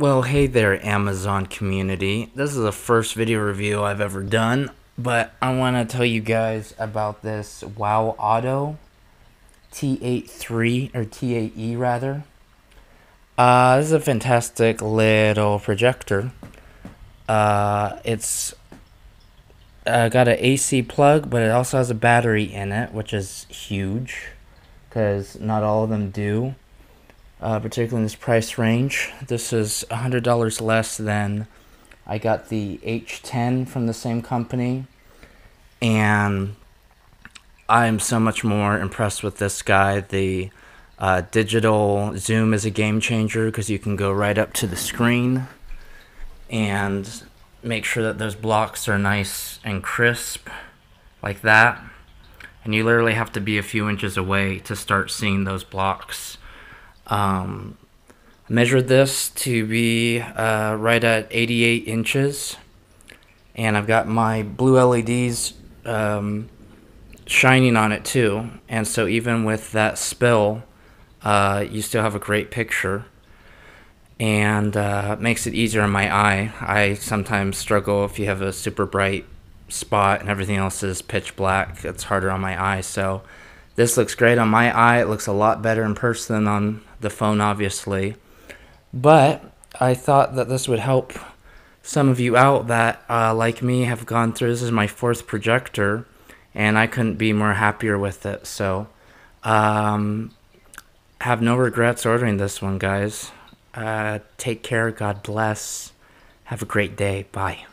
Well, hey there, Amazon community. This is the first video review I've ever done, but I want to tell you guys about this Wow Auto T83, or T8E rather. This is a fantastic little projector. It's got an AC plug, but it also has a battery in it, which is huge because not all of them do. Particularly in this price range. This is $100 less than I got the H10 from the same company, and I am so much more impressed with this guy. The digital zoom is a game changer because you can go right up to the screen and make sure that those blocks are nice and crisp like that, and you literally have to be a few inches away to start seeing those blocks. I measured this to be right at 88 inches, and I've got my blue LEDs shining on it too, and so even with that spill, you still have a great picture, and it makes it easier on my eye. I sometimes struggle if you have a super bright spot and everything else is pitch black. It's harder on my eye, so this looks great on my eye. It looks a lot better in person than on the phone, obviously, but I thought that this would help some of you out that, like me, have gone through. This is my fourth projector, and I couldn't be more happier with it, so have no regrets ordering this one, guys. Take care, God bless, have a great day, bye.